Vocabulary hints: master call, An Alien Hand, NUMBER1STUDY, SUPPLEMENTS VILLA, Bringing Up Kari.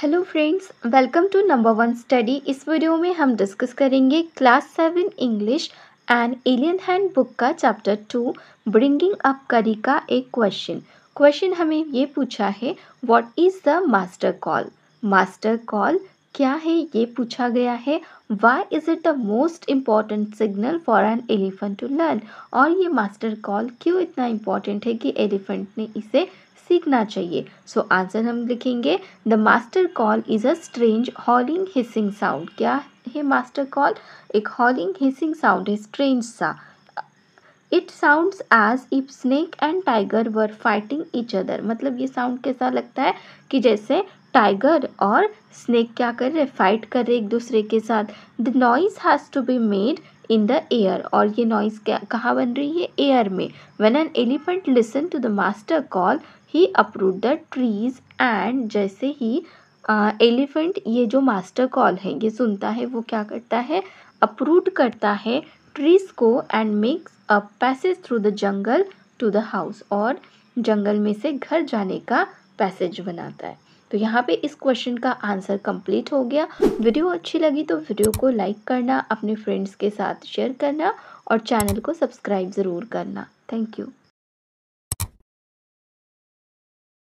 Hello friends, welcome to number one study. इस video में हम डिस्कस करेंगे class 7 English an alien hand book का चैप्टर 2 ब्रिंगिंग अप करी का एक क्वेश्चन हमें ये पूछा है, what is the master call. Master call क्या है ये पूछा गया है। Why is it the most important signal for an elephant to learn. और ये मास्टर कॉल क्यों इतना इम्पॉर्टेंट है कि एलिफेंट ने इसे सीखना चाहिए। सो आंसर हम लिखेंगे, the master call is a strange howling hissing sound. क्या है मास्टर कॉल? एक हॉलिंग हिसिंग साउंड है, स्ट्रेंज सा। It sounds as if snake and tiger were fighting each other. मतलब ये साउंड कैसा लगता है कि जैसे टाइगर और स्नेक क्या कर रहे, फाइट कर रहे एक दूसरे के साथ। The noise has to be made in the air. और ये नॉइज़ कहाँ बन रही है? एयर में। When an elephant listen to the master call he uprooted the trees and. जैसे ही एलिफेंट ये जो मास्टर कॉल है ये सुनता है, वो क्या करता है, अप्रूव्ड करता है ट्रीज को। And makes a passage through the jungle to the house. और जंगल में से घर जाने का पैसेज बनाता है। तो यहाँ पे इस क्वेश्चन का आंसर कंप्लीट हो गया। वीडियो अच्छी लगी तो वीडियो को लाइक करना, अपने फ्रेंड्स के साथ शेयर करना और चैनल को सब्सक्राइब ज़रूर करना। Thank you.